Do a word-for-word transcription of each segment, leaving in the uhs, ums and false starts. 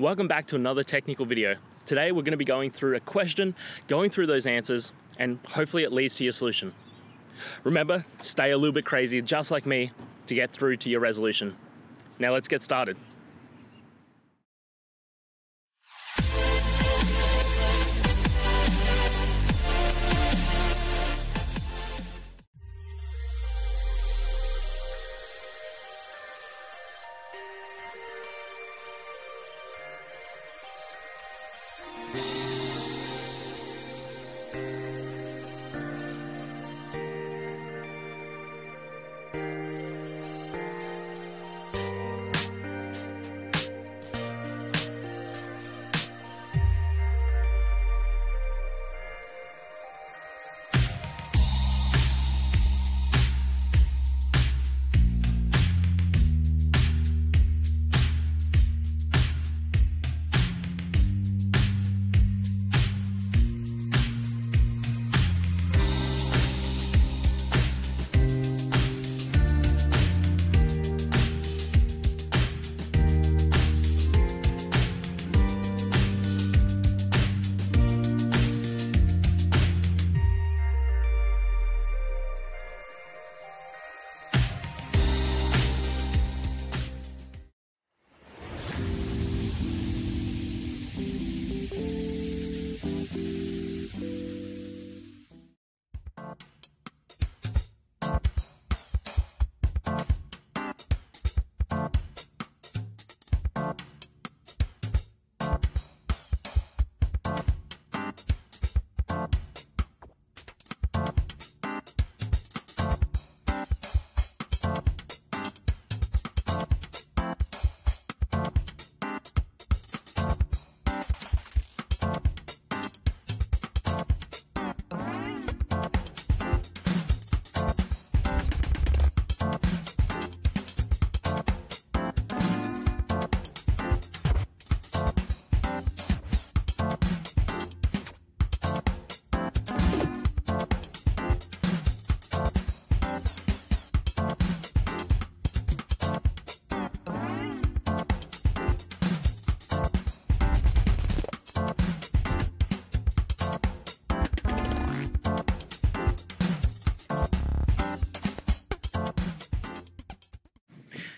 Welcome back to another technical video. Today we're going to be going through a question, going through those answers, and hopefully it leads to your solution. Remember, stay a little bit crazy, just like me, to get through to your resolution. Now let's get started.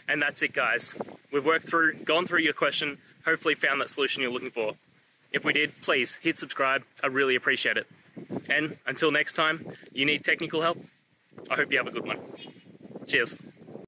And that's it, guys. We've worked through, gone through your question, hopefully found that solution you're looking for. If we did, please hit subscribe. I really appreciate it. And until next time, you need technical help? I hope you have a good one. Cheers.